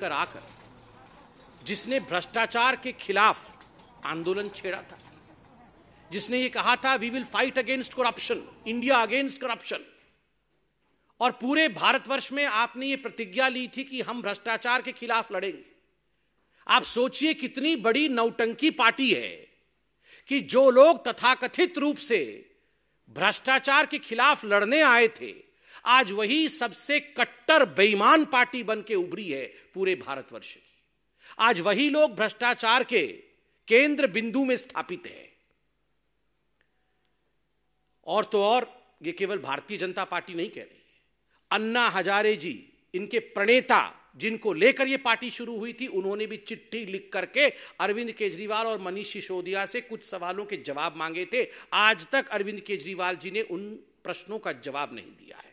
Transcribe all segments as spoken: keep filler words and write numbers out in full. कराकर जिसने भ्रष्टाचार के खिलाफ आंदोलन छेड़ा था, जिसने ये कहा था we will fight against corruption, India against corruption, और पूरे भारतवर्ष में आपने ये प्रतिज्ञा ली थी कि हम भ्रष्टाचार के खिलाफ लड़ेंगे। आप सोचिए कितनी बड़ी नौटंकी पार्टी है कि जो लोग तथाकथित रूप से भ्रष्टाचार के खिलाफ लड़ने आए थे, आज वही सबसे कट्टर बेईमान पार्टी बन के उभरी है पूरे भारतवर्ष की। आज वही लोग भ्रष्टाचार के केंद्र बिंदु में स्थापित है। और तो और ये केवल भारतीय जनता पार्टी नहीं कह रही, अन्ना हजारे जी, इनके प्रणेता, जिनको लेकर यह पार्टी शुरू हुई थी, उन्होंने भी चिट्ठी लिख करके अरविंद केजरीवाल और मनीष सिसोदिया से कुछ सवालों के जवाब मांगे थे। आज तक अरविंद केजरीवाल जी ने उन प्रश्नों का जवाब नहीं दिया है।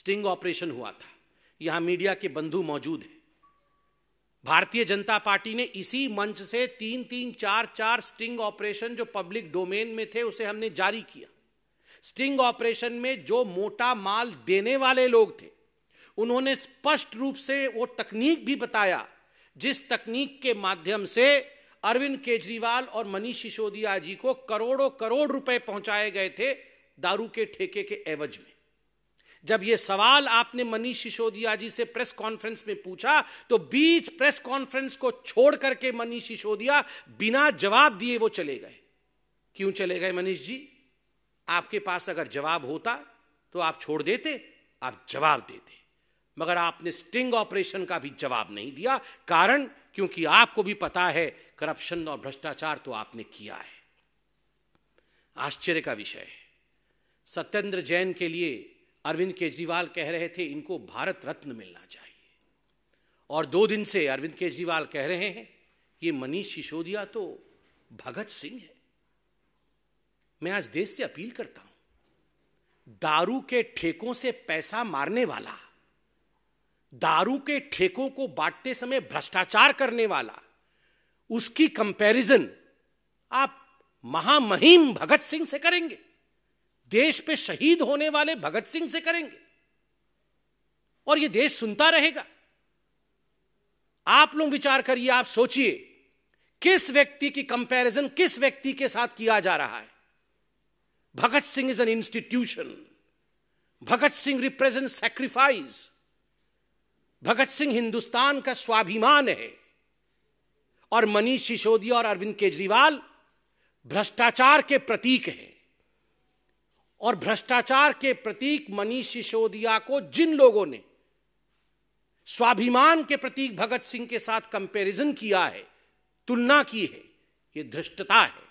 स्टिंग ऑपरेशन हुआ था, यहां मीडिया के बंधु मौजूद हैं। भारतीय जनता पार्टी ने इसी मंच से तीन तीन चार चार स्टिंग ऑपरेशन जो पब्लिक डोमेन में थे उसे हमने जारी किया। स्टिंग ऑपरेशन में जो मोटा माल देने वाले लोग थे उन्होंने स्पष्ट रूप से वो तकनीक भी बताया जिस तकनीक के माध्यम से अरविंद केजरीवाल और मनीष सिसोदिया जी को करोड़ों करोड़ रुपए पहुंचाए गए थे दारू के ठेके के एवज में। जब ये सवाल आपने मनीष सिसोदिया जी से प्रेस कॉन्फ्रेंस में पूछा तो बीच प्रेस कॉन्फ्रेंस को छोड़ करके मनीष सिसोदिया बिना जवाब दिए वो चले गए। क्यों चले गए मनीष जी? आपके पास अगर जवाब होता तो आप छोड़ देते, आप जवाब देते, मगर आपने स्टिंग ऑपरेशन का भी जवाब नहीं दिया। कारण क्योंकि आपको भी पता है करप्शन और भ्रष्टाचार तो आपने किया है। आश्चर्य का विषय है, सत्येंद्र जैन के लिए अरविंद केजरीवाल कह रहे थे इनको भारत रत्न मिलना चाहिए, और दो दिन से अरविंद केजरीवाल कह रहे हैं ये मनीष सिसोदिया तो भगत सिंह है। मैं आज देश से अपील करता हूं, दारू के ठेकों से पैसा मारने वाला, दारू के ठेकों को बांटते समय भ्रष्टाचार करने वाला, उसकी कंपैरिजन आप महामहिम भगत सिंह से करेंगे, देश पे शहीद होने वाले भगत सिंह से करेंगे, और ये देश सुनता रहेगा। आप लोग विचार करिए, आप सोचिए किस व्यक्ति की कंपैरिजन किस व्यक्ति के साथ किया जा रहा है। Bhagat Singh is an institution, Bhagat Singh represent sacrifice, Bhagat Singh Hindustan का स्वाभिमान है, और मनीष सिसोदिया और अरविंद केजरीवाल भ्रष्टाचार के प्रतीक हैं, और भ्रष्टाचार के प्रतीक मनीष सिसोदिया को जिन लोगों ने स्वाभिमान के प्रतीक भगत सिंह के साथ कंपैरिजन किया है, तुलना की है, यह धृष्टता है,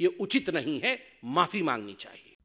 यह उचित नहीं है, माफी मांगनी चाहिए।